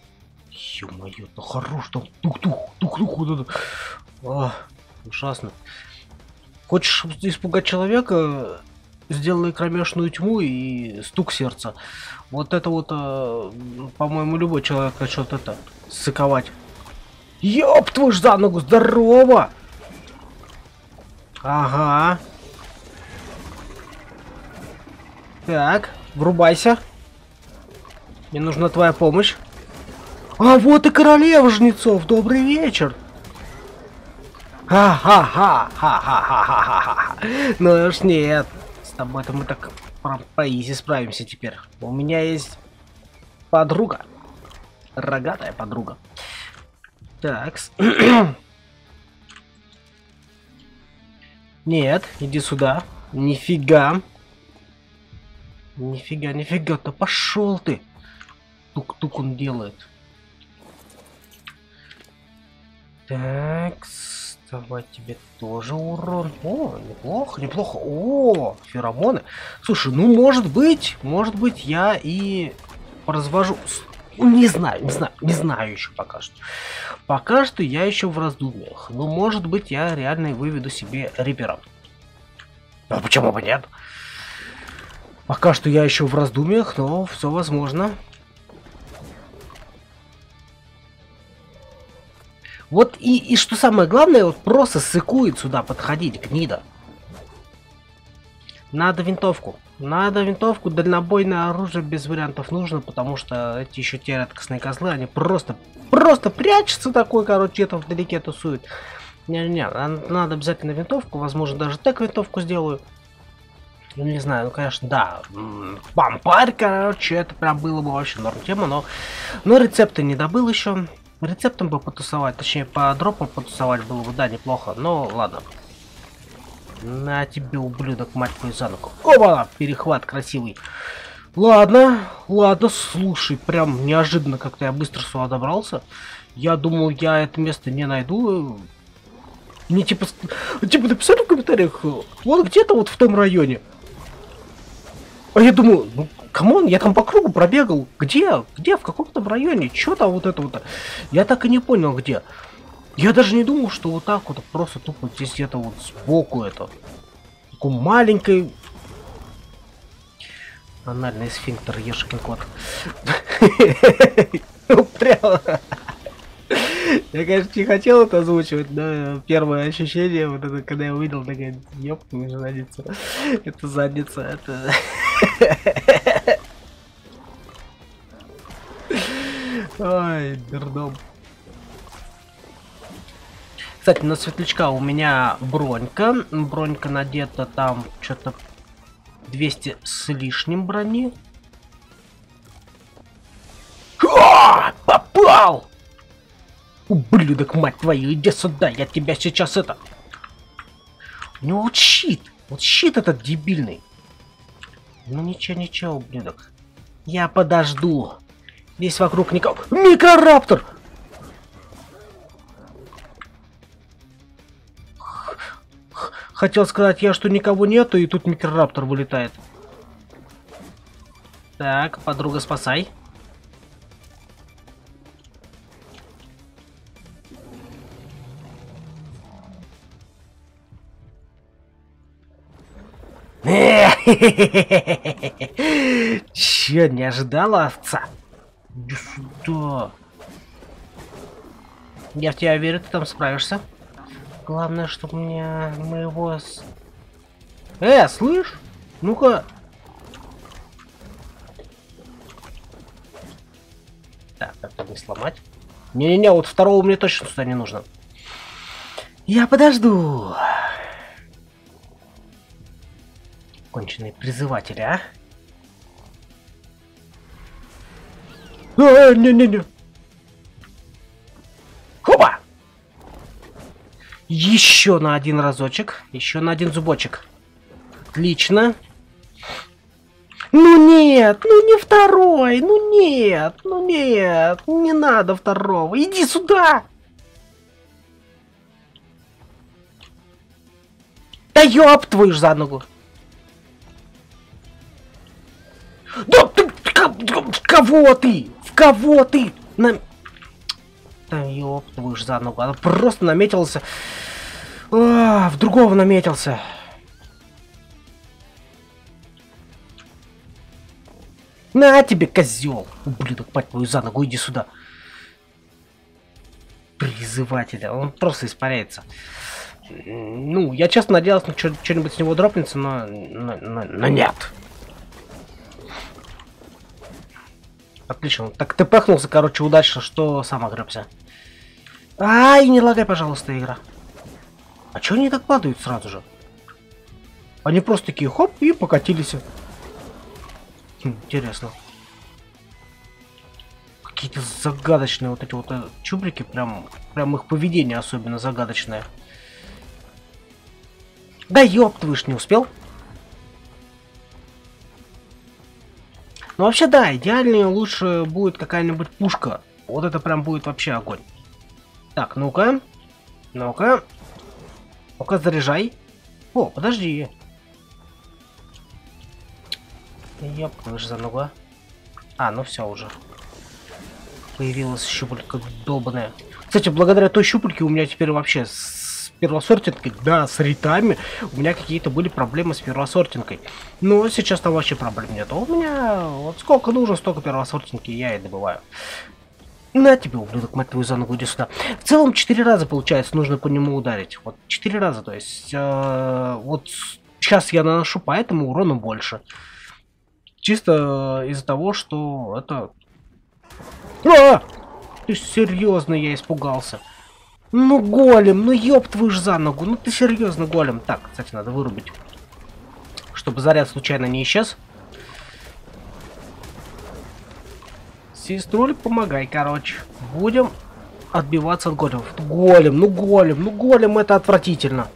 Ё-моё, ну хорош, там тук-тук, тук-тук, вот это... А, ужасно. Хочешь испугать человека, сделай кромешную тьму и стук сердца. Вот это вот, а, по-моему, любой человек начнет это сыковать. Ёб твою ж за ногу, здорово! Ага. Так, врубайся. Мне нужна твоя помощь. А вот и королева жнецов. Добрый вечер. Ха-ха-ха-ха-ха-ха-ха-ха. Ну уж нет. С тобой-то мы так по изи справимся теперь. У меня есть подруга. Рогатая подруга. Так. Нет, иди сюда. Нифига. Нифига, нифига, да пошел ты! Тук-тук он делает. Так, давай тебе тоже урон. О, неплохо, неплохо. О, феромоны. Слушай, ну может быть, может быть я и развожу. Не знаю, не знаю, не знаю еще пока что. Пока что я еще в раздумьях. Но может быть я реально выведу себе рипера. А почему бы нет? Пока что я еще в раздумьях, но все возможно. Вот и, и что самое главное, вот просто сыкует сюда подходить, гнида. Надо винтовку. Надо винтовку, дальнобойное оружие без вариантов нужно, потому что эти еще те редкостные козлы, они просто, просто прячутся такой, короче, это вдалеке тусуют. Не-не-не, надо обязательно винтовку, возможно, даже так винтовку сделаю. Ну, не знаю, ну, конечно, да, бампарь, короче, это прям было бы вообще норм тема, но, но рецепты не добыл еще. Рецептом бы потусовать, точнее, по дропам потусовать было бы, да, неплохо, но ладно. На тебе, ублюдок, мать твою за ногу. Опа, перехват красивый. Ладно, ладно, слушай, прям неожиданно как-то я быстро сюда добрался. Я думал, я это место не найду. Мне типа, типа написали в комментариях, вот где-то вот в том районе. А я думаю, ну, камон, я там по кругу пробегал. Где? Где? В каком-то районе? Чё там вот это вот? Я так и не понял, где. Я даже не думал, что вот так вот просто тупо здесь где-то вот сбоку это. Такой маленькой... Анальный сфинктер, ешкин кот. Прямо... Я, конечно, не хотел это озвучивать, но первое ощущение, вот это, когда я увидел, такая, ёпта, уже задница. Это задница, это... Ой, дурдом. Кстати, на светлячка у меня бронька. Бронька надета там что-то двести с лишним брони. О, попал! Ублюдок, мать твою, иди сюда, я тебя сейчас это... У него вот щит. Вот щит этот дебильный. Ну ничего, ничего, ублюдок. Я подожду. Здесь вокруг никого... Микрораптор! Хотел сказать я, что никого нету, и тут микрораптор вылетает. Так, подруга, спасай. Че, не ожидала овца? Иди сюда. Я в тебя верю, ты там справишься. Главное, чтобы мне моего... Э, слышь? Ну-ка. Так, как-то не сломать. Не-не-не, вот второго мне точно сюда не нужно. Я подожду. Конченые призыватели, а? Э, не-не-не. Еще на один разочек. Еще на один зубочек. Отлично. Ну нет, ну не второй. Ну нет, ну нет. Не надо второго. Иди сюда. Да ёб твою ж за ногу. Да ты... В кого ты? В кого ты? На... Ёп, твою ж за ногу. Она просто наметился. А, в другого наметился. На тебе, козел. Ублюдок, пать твою за ногу, иди сюда. Призывателя. Он просто испаряется. Ну, я честно надеялся, что что-нибудь с него дропнется, но, но, но, но нет. Отлично. Так ты пахнулся, короче, удачно, что сам огребся. Ай, не лагай, пожалуйста, игра. А чё они так падают сразу же? Они просто такие хоп и покатились. Хм, интересно. Какие-то загадочные вот эти вот чубрики, прям, прям их поведение особенно загадочное. Да ёб, ты ж не успел. Ну вообще да, идеальнее лучше будет какая-нибудь пушка. Вот это прям будет вообще огонь. Так, ну-ка. Ну-ка. Ну-ка, заряжай. О, подожди. Ёп, вы же за ногу. А, ну все уже. Появилась щупалька долбаная. Кстати, благодаря той щупальке у меня теперь вообще с первосортинкой, да, с ритами, у меня какие-то были проблемы с первосортинкой. Но сейчас там вообще проблем нет. У меня вот сколько нужно, столько первосортинки я и добываю. На тебе, ублюдок, мать твою за ногу, иди сюда. В целом четыре раза, получается, нужно по нему ударить. Вот четыре раза, то есть... Э, вот сейчас я наношу, поэтому урона больше. Чисто из-за того, что это... А! Ты серьезно, я испугался. Ну, голем, ну ёб твою ж за ногу. Ну ты серьезно, голем. Так, кстати, надо вырубить. Чтобы заряд случайно не исчез. Сеструль, помогай, короче. Будем отбиваться от големов. Голем, ну голем, ну голем, это отвратительно.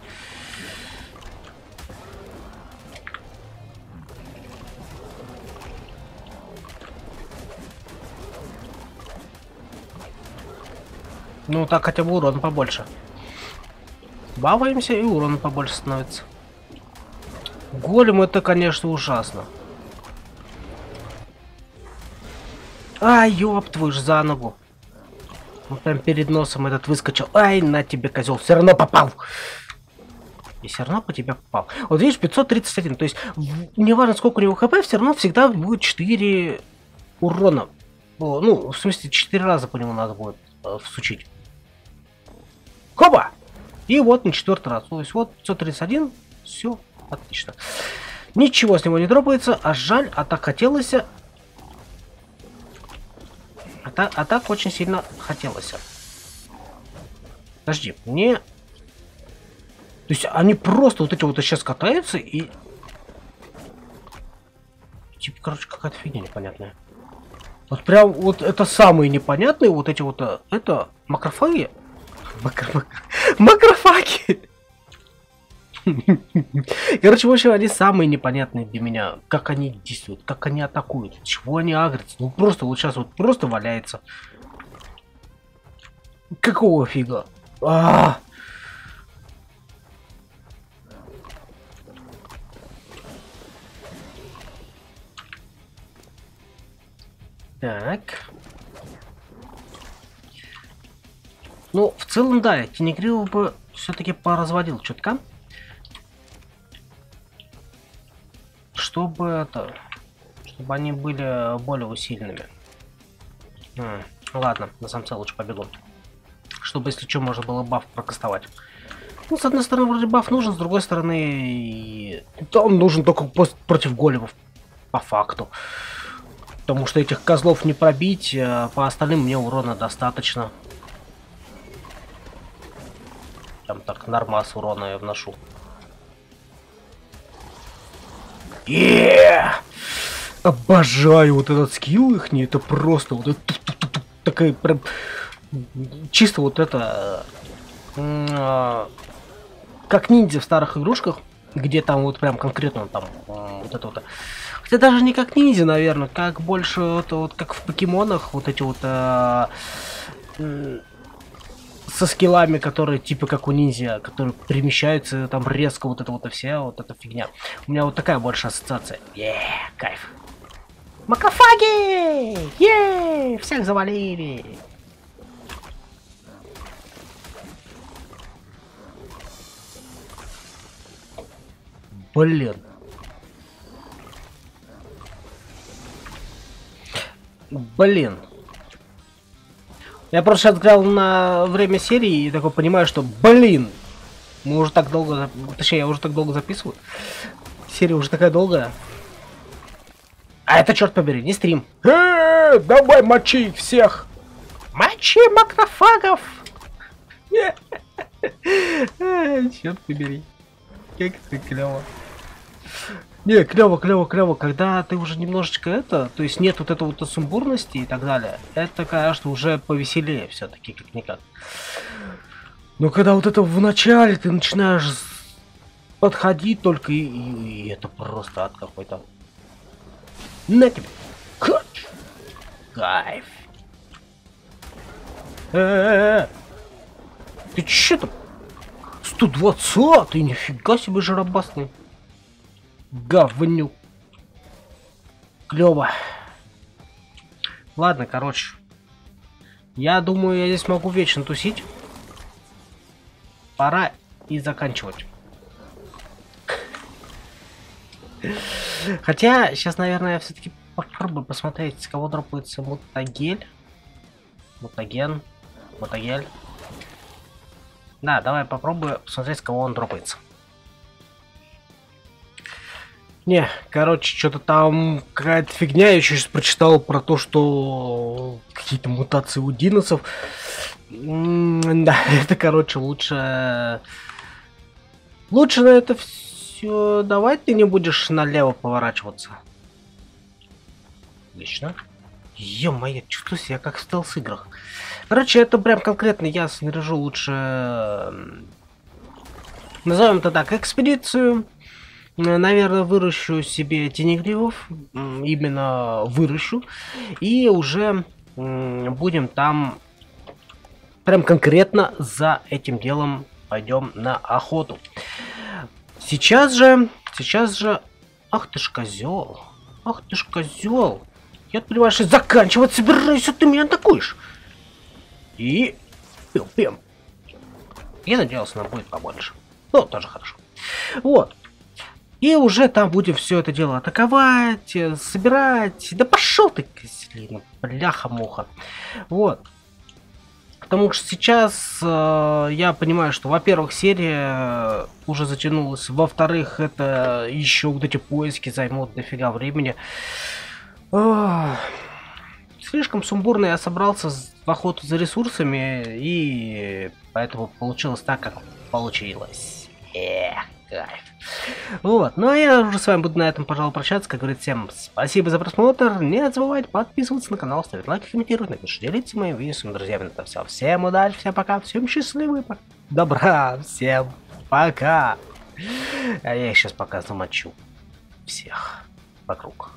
Ну так хотя бы урон побольше. Баваемся, и урон побольше становится. Голем это, конечно, ужасно. Ай, ёб твою ж за ногу. Он прям перед носом этот выскочил. Ай, на тебе, козел, все равно попал. И все равно по тебе попал. Вот видишь, пятьсот тридцать один. То есть, неважно, сколько у него хп, все равно всегда будет четыре урона. О, ну, в смысле, четыре раза по нему надо будет э, всучить. Хоба! И вот на четвертый раз. То есть, вот пятьсот тридцать один. Все, отлично. Ничего с него не дропается. А жаль, а так хотелось... А так, а так очень сильно хотелось. Подожди, мне То есть они просто вот эти вот сейчас катаются и... Типа, короче, какая-то фигня непонятная. Вот прям вот это самые непонятные вот эти вот... Это макрофаги? Макро... Макрофаги! Короче, в общем, они самые непонятные для меня. Как они действуют, как они атакуют, чего они агрятся. Ну просто вот сейчас вот просто валяется. Какого фига? А-а-а! Так. Ну, в целом, да, я Тенегриву бы все-таки поразводил чутка. Чтобы это... Чтобы они были более усиленными. М-м, ладно, на самом деле лучше побегу. Чтобы, если что, можно было баф прокастовать. Ну, с одной стороны, вроде баф нужен, с другой стороны... Да, он нужен только против големов. По факту. Потому что этих козлов не пробить, по остальным мне урона достаточно. Прям так, нормас урона я вношу. Еее! Обожаю вот этот скилл их, не это просто вот это, такая прям... Чисто вот это... Как ниндзя в старых игрушках. Где там вот прям конкретно там вот это вот. Хотя даже не как ниндзя, наверное, как больше вот, вот как в покемонах, вот эти вот э, э, со скиллами, которые типа как у ниндзя, которые перемещаются там резко, вот это вот вся вот эта фигня. У меня вот такая больше ассоциация. Еее, кайф. Макрофаги! Еее, всех завалили! Блин. Блин. Я просто отграл на время серии и такой понимаю, что, блин, мы уже так долго, точнее, я уже так долго записываю. Серия уже такая долгая. А это, черт побери, не стрим. Э-э-э, давай мочи их всех. Мочи макрофагов. Черт побери. Как ты клево. Не, клево, клево, клево, когда ты уже немножечко это, то есть нет вот этого вот сумбурности и так далее, это, конечно, уже повеселее все-таки, как-никак. Но когда вот это в начале ты начинаешь подходить только и, и, и это просто ад какой-то. На тебе. Кайф. Э-э-э. Ты че там? сто двадцать, ты нифига себе жаробасный. Говнюк. Клево. Ладно, короче. Я думаю, я здесь могу вечно тусить. Пора и заканчивать. Хотя, сейчас, наверное, я все-таки попробую посмотреть, с кого дропается мутагель. Мутаген. Мутагель. Да, давай попробую посмотреть, с кого он дропается. Не, короче, что-то там какая-то фигня. Я еще сейчас прочитал про то, что какие-то мутации у диносов. Да, это, короче, лучше... Лучше на это все. Давай ты не будешь налево поворачиваться. Отлично. Ё-моё, чувствую себя как в стелс-играх. Короче, это прям конкретно я снаряжу лучше... Назовем это так, экспедицию. Наверное, выращу себе тенегривов. Именно выращу. И уже будем там... Прям конкретно за этим делом пойдем на охоту. Сейчас же... Сейчас же... Ах ты ж козел. Ах ты ж козел. Я, понимаешь, заканчивать собираюсь, а ты меня атакуешь. И... Пим-пим. Я надеялся, она будет побольше. Ну, тоже хорошо. Вот. И уже там будем все это дело атаковать, собирать. Да пошел ты, козлина, бляха-муха. Вот. Потому что сейчас э, я понимаю, что, во-первых, серия уже затянулась. Во-вторых, это еще вот эти поиски займут дофига времени. Ох, слишком сумбурно я собрался в охоту за ресурсами, и поэтому получилось так, как получилось. Эх, кайф. Вот, ну а я уже с вами буду на этом, пожалуй, прощаться. Как говорится, всем спасибо за просмотр. Не забывайте подписываться на канал, ставить лайки, комментировать, напишите, делитесь моим видео с друзьями. Это все. Всем удачи, всем пока, всем счастливы, добра, всем пока. А я сейчас пока замочу всех вокруг.